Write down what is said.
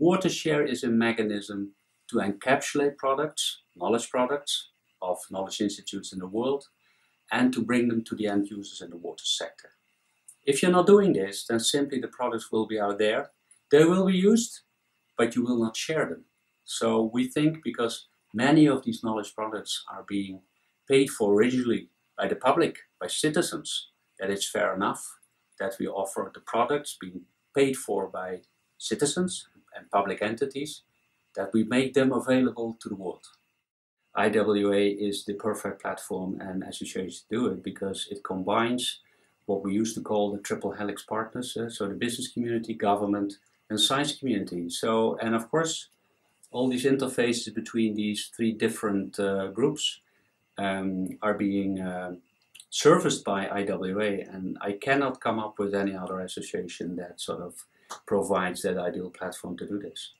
WaterShare is a mechanism to encapsulate products, knowledge products of knowledge institutes in the world, and to bring them to the end users in the water sector. If you're not doing this, then simply the products will be out there, they will be used, but you will not share them. So we think, because many of these knowledge products are being paid for originally by the public, by citizens, that it's fair enough that we offer the products being paid for by citizens and public entities, that we make them available to the world. IWA is the perfect platform and association to do it, because it combines what we used to call the triple helix partners, so the business community, government and science community. So, and of course, all these interfaces between these three different groups are being serviced by IWA, and I cannot come up with any other association that sort of provides that ideal platform to do this.